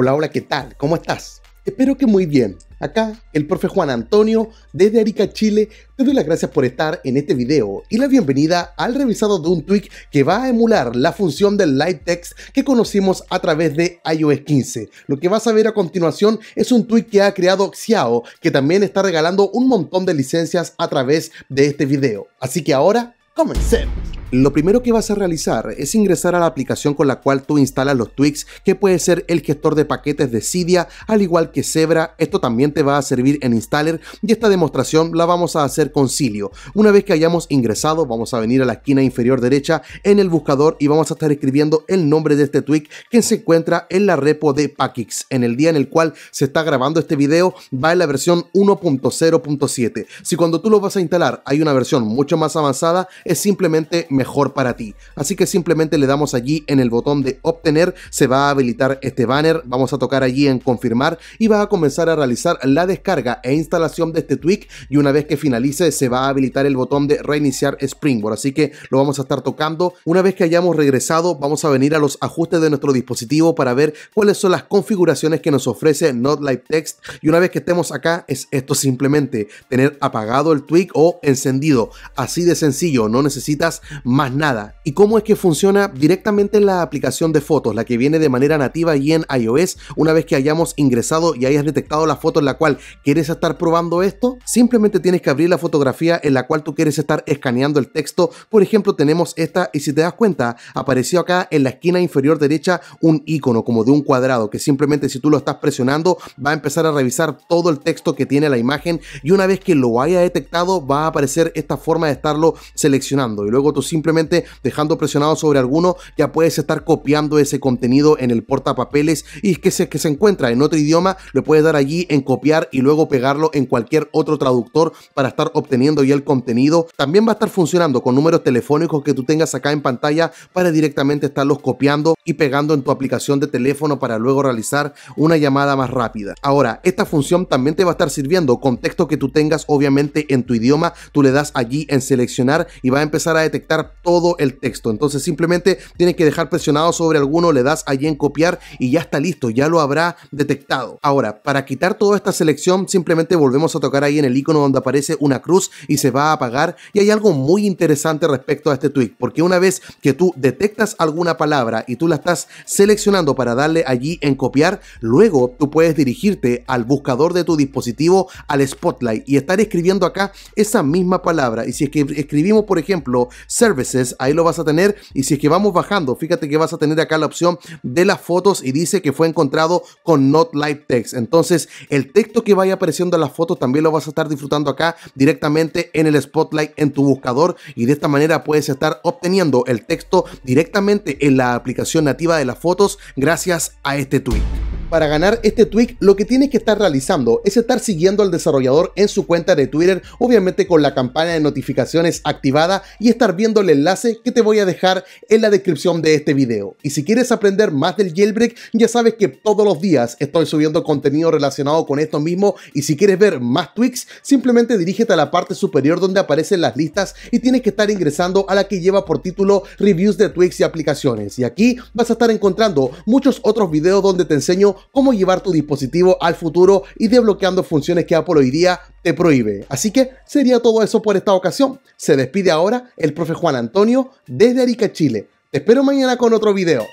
Hola, hola, ¿qué tal? ¿Cómo estás? Espero que muy bien. Acá, el profe Juan Antonio, desde Arica, Chile, te doy las gracias por estar en este video y la bienvenida al revisado de un tweak que va a emular la función del live text que conocimos a través de iOS 15. Lo que vas a ver a continuación es un tweak que ha creado Xiao, que también está regalando un montón de licencias a través de este video. Así que ahora, comencemos. Lo primero que vas a realizar es ingresar a la aplicación con la cual tú instalas los tweaks, que puede ser el gestor de paquetes de Cydia, al igual que Zebra. Esto también te va a servir en Installer y esta demostración la vamos a hacer con Cilio. Una vez que hayamos ingresado, vamos a venir a la esquina inferior derecha en el buscador y vamos a estar escribiendo el nombre de este tweak que se encuentra en la repo de Packix. En el día en el cual se está grabando este video va en la versión 1.0.7. Si cuando tú lo vas a instalar hay una versión mucho más avanzada, es simplemente mejor para ti, así que simplemente le damos allí en el botón de obtener, se va a habilitar este banner, vamos a tocar allí en confirmar y va a comenzar a realizar la descarga e instalación de este tweak y una vez que finalice se va a habilitar el botón de reiniciar Springboard, así que lo vamos a estar tocando. Una vez que hayamos regresado vamos a venir a los ajustes de nuestro dispositivo para ver cuáles son las configuraciones que nos ofrece NotLiveText y una vez que estemos acá es esto, simplemente tener apagado el tweak o encendido, así de sencillo, no necesitas más nada. ¿Y cómo es que funciona? Directamente en la aplicación de fotos, la que viene de manera nativa y en iOS. Una vez que hayamos ingresado y hayas detectado la foto en la cual quieres estar probando esto, simplemente tienes que abrir la fotografía en la cual tú quieres estar escaneando el texto. Por ejemplo, tenemos esta y si te das cuenta, apareció acá en la esquina inferior derecha un icono como de un cuadrado que simplemente si tú lo estás presionando va a empezar a revisar todo el texto que tiene la imagen y una vez que lo haya detectado va a aparecer esta forma de estarlo seleccionando y luego tú simplemente dejando presionado sobre alguno ya puedes estar copiando ese contenido en el portapapeles y que se encuentra en otro idioma, le puedes dar allí en copiar y luego pegarlo en cualquier otro traductor para estar obteniendo ya el contenido. También va a estar funcionando con números telefónicos que tú tengas acá en pantalla para directamente estarlos copiando y pegando en tu aplicación de teléfono para luego realizar una llamada más rápida. Ahora, esta función también te va a estar sirviendo con texto que tú tengas obviamente en tu idioma, tú le das allí en seleccionar y va a empezar a detectar todo el texto, entonces simplemente tienes que dejar presionado sobre alguno, le das allí en copiar y ya está listo, ya lo habrá detectado. Ahora, para quitar toda esta selección simplemente volvemos a tocar ahí en el icono donde aparece una cruz y se va a apagar. Y hay algo muy interesante respecto a este tweak, porque una vez que tú detectas alguna palabra y tú la estás seleccionando para darle allí en copiar, luego tú puedes dirigirte al buscador de tu dispositivo, al Spotlight y estar escribiendo acá esa misma palabra y si es que escribimos por ejemplo Service, ahí lo vas a tener y si es que vamos bajando, fíjate que vas a tener acá la opción de las fotos y dice que fue encontrado con NotLiveText. Entonces el texto que vaya apareciendo en las fotos también lo vas a estar disfrutando acá directamente en el Spotlight en tu buscador y de esta manera puedes estar obteniendo el texto directamente en la aplicación nativa de las fotos gracias a este tweak. Para ganar este tweak lo que tienes que estar realizando es estar siguiendo al desarrollador en su cuenta de Twitter, obviamente con la campana de notificaciones activada y estar viendo el enlace que te voy a dejar en la descripción de este video. Y si quieres aprender más del jailbreak, ya sabes que todos los días estoy subiendo contenido relacionado con esto mismo y si quieres ver más tweaks, simplemente dirígete a la parte superior donde aparecen las listas y tienes que estar ingresando a la que lleva por título Reviews de Tweaks y Aplicaciones y aquí vas a estar encontrando muchos otros videos donde te enseño cómo llevar tu dispositivo al futuro y desbloqueando funciones que Apple hoy día te prohíbe. Así que sería todo eso por esta ocasión. Se despide ahora el profe Juan Antonio desde Arica, Chile. Te espero mañana con otro video.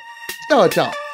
Chao, chao.